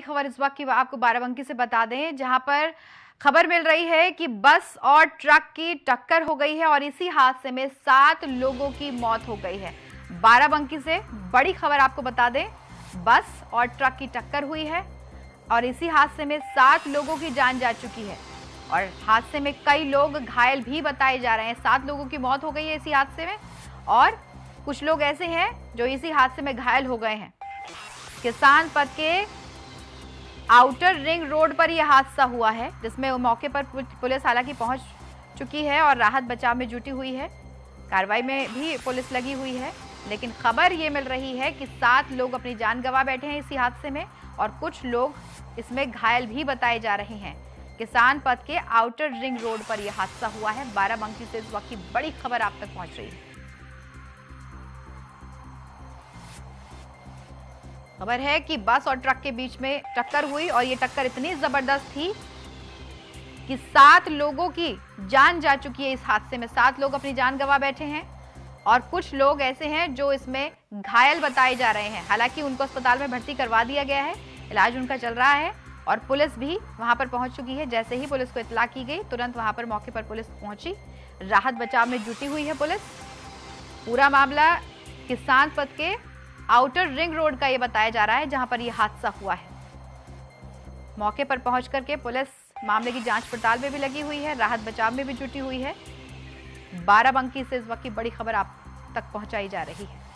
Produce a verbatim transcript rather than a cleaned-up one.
बड़ी खबर इस वक्त की आपको बाराबंकी से बता दें, जहां पर खबर मिल रही है कि बस और ट्रक की टक्कर हो गई है और इसी हादसे में सात लोगों की मौत हो गई है। बाराबंकी से बड़ी खबर आपको बता दें, बस और ट्रक की टक्कर हुई है और इसी हादसे में सात लोगों की जान जा चुकी है और हादसे में कई लोग घायल भी बताए जा रहे हैं। सात लोगों की मौत हो गई है इसी हादसे में और कुछ लोग ऐसे हैं जो इसी हादसे में घायल हो गए हैं। किसान पथ के आउटर रिंग रोड पर यह हादसा हुआ है, जिसमें मौके पर पुलिस हालांकि पहुंच चुकी है और राहत बचाव में जुटी हुई है, कार्रवाई में भी पुलिस लगी हुई है। लेकिन खबर ये मिल रही है कि सात लोग अपनी जान गंवा बैठे हैं इसी हादसे में और कुछ लोग इसमें घायल भी बताए जा रहे हैं। किसान पथ के आउटर रिंग रोड पर यह हादसा हुआ है। बाराबंकी से इस वक्त की बड़ी खबर आप तक पहुंच रही है। खबर है कि बस और ट्रक के बीच में टक्कर हुई और ये टक्कर इतनी जबरदस्त थी कि सात लोगों की जान जा चुकी है इस हादसे में। सात लोग अपनी जान गंवा बैठे हैं और कुछ लोग ऐसे हैं जो इसमें घायल बताए जा रहे हैं। हालांकि उनको अस्पताल में भर्ती करवा दिया गया है, इलाज उनका चल रहा है और पुलिस भी वहां पर पहुंच चुकी है। जैसे ही पुलिस को इतला की गई, तुरंत वहां पर मौके पर पुलिस पहुंची, राहत बचाव में जुटी हुई है पुलिस। पूरा मामला किसान पथ के आउटर रिंग रोड का ये बताया जा रहा है, जहां पर यह हादसा हुआ है। मौके पर पहुंच करके पुलिस मामले की जांच पड़ताल में भी लगी हुई है, राहत बचाव में भी जुटी हुई है। बाराबंकी से इस वक्त की बड़ी खबर आप तक पहुंचाई जा रही है।